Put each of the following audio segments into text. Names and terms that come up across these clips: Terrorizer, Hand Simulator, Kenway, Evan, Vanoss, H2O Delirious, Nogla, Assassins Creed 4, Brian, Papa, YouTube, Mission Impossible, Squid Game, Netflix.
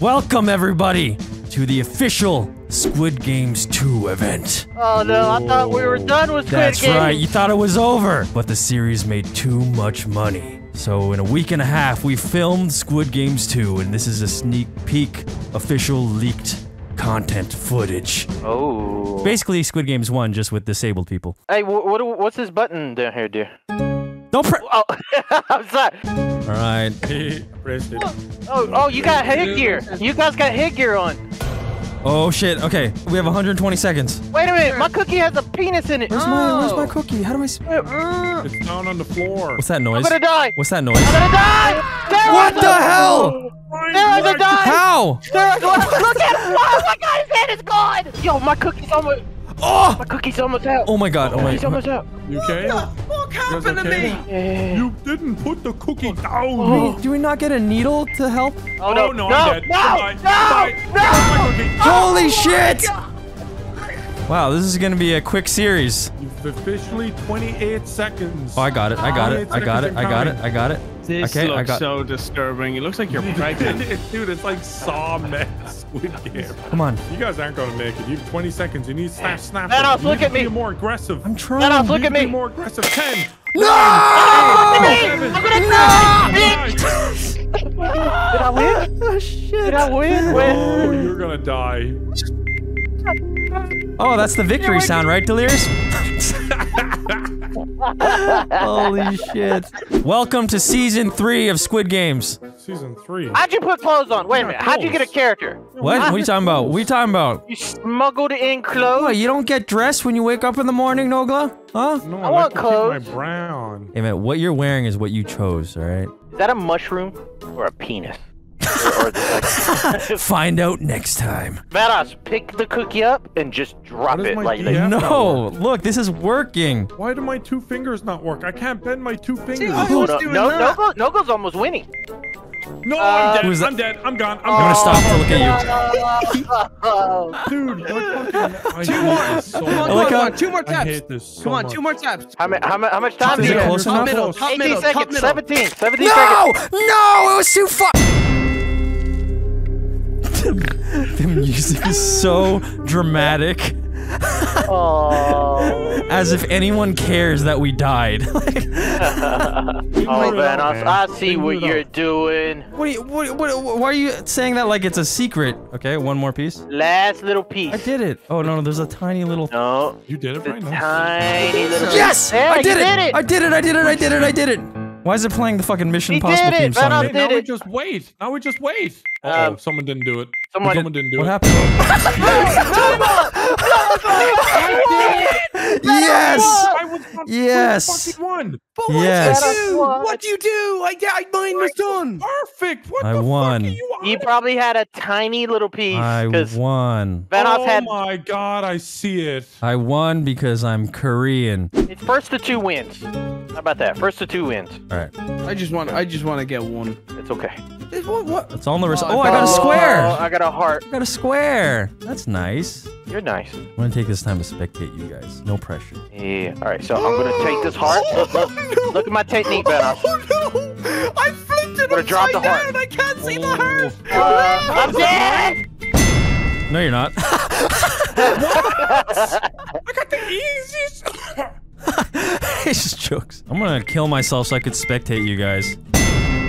Welcome everybody to the official Squid Games 2 event. Oh no, I thought we were done with Squid Games. That's right, you thought it was over, but the series made too much money. So in a week and a half, we filmed Squid Games 2, and this is a sneak peek, official leaked content footage. Oh. Basically, Squid Games 1 just with disabled people. Hey, what's this button down here, dear? Don't press. Oh, I'm sorry. All right. Pressed it. Oh, you got headgear. You guys got headgear on. Oh shit. Okay, we have 120 seconds. Wait a minute. My cookie has a penis in it. Where's my cookie? How do I? It's down on the floor. What's that noise? I'm gonna die. What's that noise? I'm gonna die. There what the hell? Terrorizer died. How? Terrorizer. Look at him. Oh my god, his head is gone. Yo, my cookie's almost. Oh! My cookie's almost out. Oh my god. Oh my god. He's almost out. You okay? What the fuck happened to me? You didn't put the cookie down. Oh. Do we not get a needle to help? Oh no, no, I'm dead. No! Holy shit! Wow, this is gonna be a quick series. You've officially 28 seconds. Oh, I got it. I got it. I got it. I got it. I got it. This looks so disturbing. It looks like you're pregnant. Dude, it's like Saw met Squid Game. Come on. You guys aren't going to make it. You have 20 seconds. You need to snap. Vanoss, look at me. You need to be more aggressive. I'm trying. Vanoss, look at me. Be more aggressive. 10. No! I'm going to die. Did I win? Oh, shit. Did I win? Oh, you're going to die. Oh, that's the victory sound, right, Delirious? Holy shit. Welcome to Season 3 of Squid Games. Season 3? How'd you put clothes on? Wait a minute. How'd you get a character? What? What are you talking about? What are you talking about? You smuggled in clothes? What, you don't get dressed when you wake up in the morning, Nogla? Huh? No, I want clothes. Keep my brown. Hey, man, what you're wearing is what you chose, alright? Is that a mushroom or a penis? Find out next time. Vanoss, pick the cookie up and just drop it like that. No, look, this is working. Why do my two fingers not work? I can't bend my two fingers. Nogla's almost winning. No, I'm dead. I'm dead. I'm gone. I'm gonna stop to look at you. Dude, two more taps. Come on, two more taps. How much time do you have? Top middle. 18 seconds. 17 seconds. No, it was too far. The music is so dramatic. Oh. As if anyone cares that we died. Oh, Vanoss, I see what you're doing. Why are you saying that like it's a secret? Okay, one more piece. Last little piece. I did it. Oh, no, there's a tiny little... No. You did it right now. Tiny little... Yes! Yeah, I did it! I did it! I did it! I did it! I did it! Why is it playing the fucking Mission Impossible theme song? Now we just wait. Now we just wait. Oh, someone didn't do it. Someone didn't do it. What happened? Yes! Yes! Yes! What do you do? Mine was done. Perfect. What the fuck are you on? You probably had a tiny little piece. I won. Oh my god, I see it. I won because I'm Korean. It's first to two wins. How about that? First to two wins. All right. I just want to get one. It's okay. It's what? It's on the result. Oh, I got a square. I got a heart. I got a square. That's nice. You're nice. I'm gonna take this time to spectate you guys. No pressure. Yeah. All right. So I'm gonna take this heart. Look at my technique, Vanoss. Oh no! I flipped it upside down. I can't see the heart. I'm dead. No, you're not. What? I got the easiest. It's just jokes. I'm gonna kill myself so I could spectate you guys.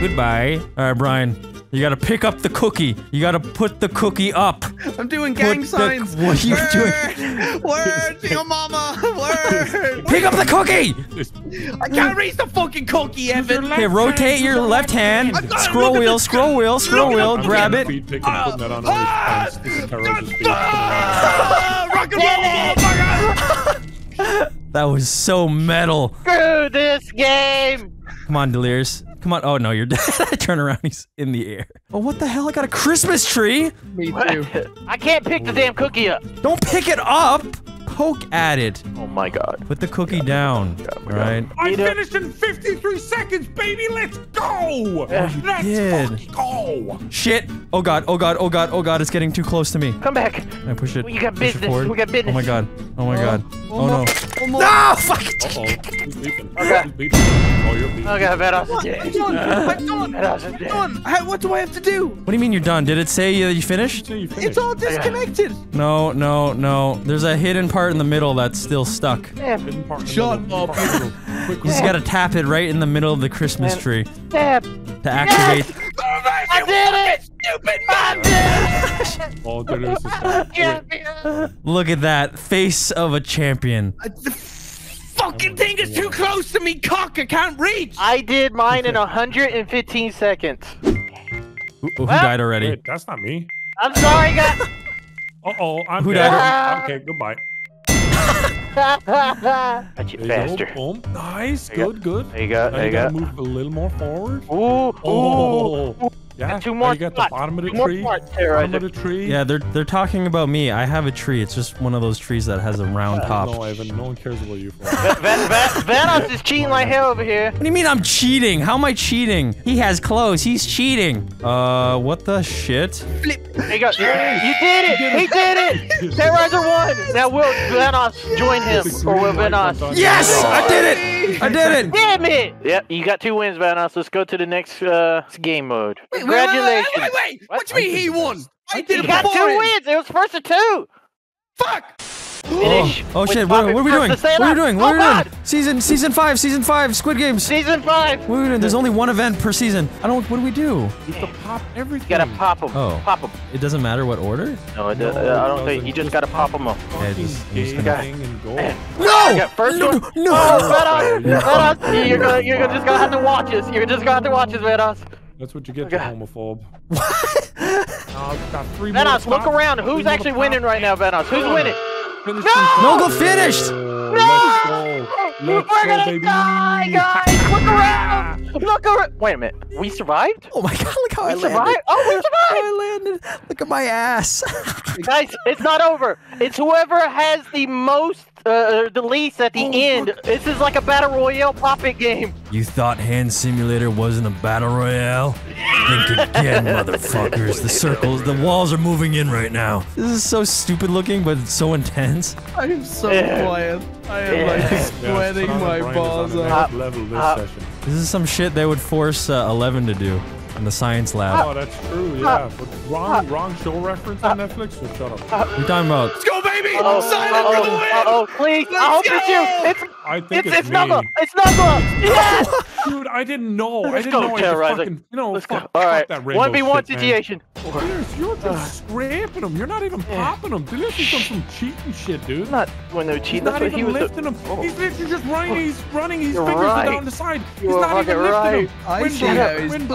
Goodbye. Alright, Brian. You gotta pick up the cookie. You gotta put the cookie up. I'm doing gang signs. What are you doing? Word to your mama. Word. Pick up the cookie! I can't reach the fucking cookie, Evan. Okay, rotate your left hand. Scroll wheel, scroll wheel, scroll wheel. Grab it. Rock and roll! That was so metal. Screw this game! Come on, Delirious. Come on. Oh, no, you're dead. I turn around. He's in the air. Oh, what the hell? I got a Christmas tree. Me too. I can't pick the damn cookie up. Don't pick it up. Poke at it. Oh, my God. Put the cookie down. All right. I finished in 53 seconds, baby. Let's go. Let's go. Shit. Oh, God. Oh, God. Oh, God. Oh, God. It's getting too close to me. Come back. I push it. We got business. Oh, my God. Oh, my God. Oh, no. One more. No! Fuck it! Uh-oh. He's leaping. Okay. He's leaping. Oh, you're leaping. Okay, Vanoss is done. I'm done. I'm done. What do I have to do? What do you mean you're done? Did it say you finished? It's all disconnected. No, no, no. There's a hidden part in the middle that's still stuck. Hidden part in the middle. Shut up. You just gotta tap it right in the middle of the Christmas tree. Tap. To activate. Yes! I did it! Stupid mom! Look at that face of a champion. The fucking thing is too close to me, cock. I can't reach. I did mine in 115 seconds. Who died already? Wait, that's not me. I'm sorry, guys. Uh-oh, I'm dead. Okay, goodbye. Got you faster. Go, boom. Nice. Good, good. There you go. There you go. Move a little more forward. Ooh. Oh. Ooh. Yeah. And two more. You got the bottom of the tree. Bottom of the tree. Yeah, they're talking about me. I have a tree. It's just one of those trees that has a round top. No, Evan. No one cares about you. Vanoss is cheating like hell over here. What do you mean I'm cheating? How am I cheating? He has clothes. He's cheating. What the shit? Flip. There you go. You did it. He did it. Terrorizer won. Now will Vanoss join him, or will Vanoss? Yes, I did it. I did it. Damn it. Yep, you got 2 wins, Vanoss. Let's go to the next game mode. Congratulations. Wait. What do you mean he won? I did it before. He got 2 wins. It was first of 2. Fuck. Oh shit, what are we doing? What are we doing? What are we doing? Season 5, Squid Games. Season 5. What are we doing? There's only 1 event per season. What do we do? You have to pop everything. You gotta pop them. Oh. Pop them. It doesn't matter what order? No, I don't think. You just gotta pop them up. Yeah, just gonna... No! First one. No! Vanoss, you're just gonna have to watch us. You're just gonna have to watch us, Vanoss. That's what you get, you homophobe. What? Vanoss, look around. Who's actually winning right now, Vanoss? Who's winning? No! Nogla finished! No! We're gonna die, guys! Look around! Look around! Wait a minute. We survived? Oh my god, look how I landed. Survived? Oh, we survived! I landed. Look at my ass. Guys, it's not over. It's whoever has the most, the least at the end. Fuck. This is like a battle royale pop-it game. You thought Hand Simulator wasn't a battle royale? Think again, motherfuckers. The circles, the walls are moving in right now. This is so stupid looking, but it's so intense. I am so quiet. I am like sweating my balls off. This is some shit they would force 11 to do in the science lab. Oh, that's true, yeah. Wrong show reference on Netflix? So shut up. We're talking about... Let's go, baby! Silent for the win! Oh, please! Let's go! It's you! I think it's Nogla! It's Nogla! Yes! Dude, I didn't know. I didn't know. Terrorizer. All right. 1v1 situation. You're just scraping them. You're not even popping them. Dude, this is some cheating shit, dude. I'm not when they're cheating. He's not even lifting them. He's literally just running. He's running. His fingers are down the side. He's not even lifting them.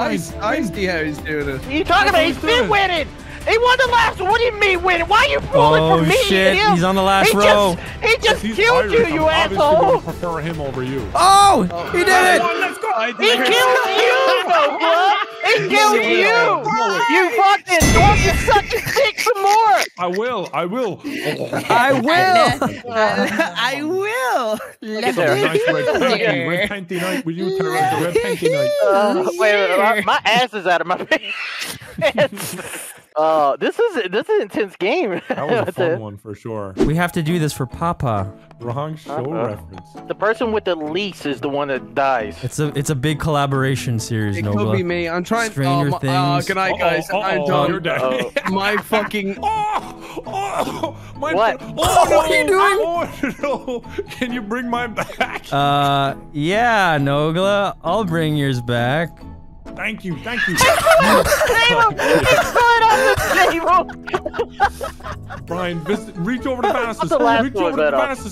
I see how he's doing it. You talking about? He's been winning. He won the last one. What do you mean winning? Why are you pulling for me? Oh shit! He's on the last row. He just killed you, you asshole! I prefer him over you. Oh, he did it! Let's go. He killed you, Nogla. He killed you. You fucking want to suck his dick some more. I will. I will. Let's go. Red panty night with you, Terrorizer. Red panty night. Wait, my ass is out of my face. This is an intense game. That was a fun one for sure. We have to do this for Papa. Wrong show reference. The person with the least is the one that dies. It's a big collaboration series. It Nogla. Could be me. I'm trying. Stranger Things. Good night, guys. I'm done. You're dead. My fucking. My what? No. What are you doing? No. Can you bring mine back? Yeah, Nogla. I'll bring yours back. Thank you. It's on the table. Brian, reach over to Vaness's.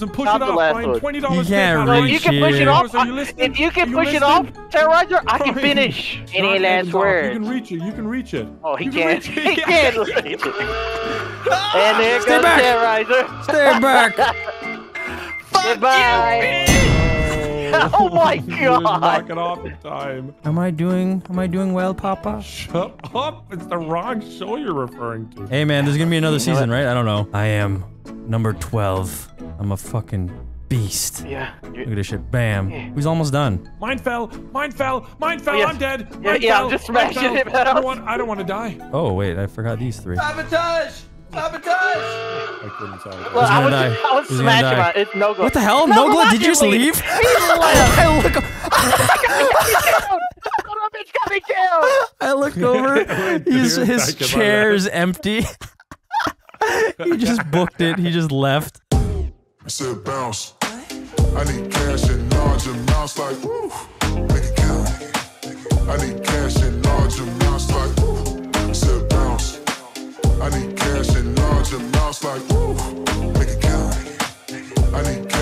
And push it off, Brian. $20. You can push it off. If you can push it off, Terrorizer, I can finish. Any last words? You can reach it. Oh, he can't. He can't. And there goes Terrorizer. Stay back. Goodbye. Oh my god! Knock it off in time. Am I doing well, Papa? Shut up! It's the wrong show you're referring to. Hey man, there's gonna be another season, right? I don't know. I am number 12. I'm a fucking beast. Yeah. Look at this shit. Bam. He's almost done. Mine fell. Yes. I'm dead. I'm just smashing it. I don't want to die. Oh wait, I forgot these 3. Sabotage! Sabotage! Well, I would smash him out. It's Nogla. What the hell? Nogla, did you just leave? I look over. I look over. His chair's empty. He just booked it. He just left. I said bounce. I need cash in large amounts like woo. Make it count. I need cash in large amounts like woo. I said bounce. I need cash in large amounts like woo. Make it count. I need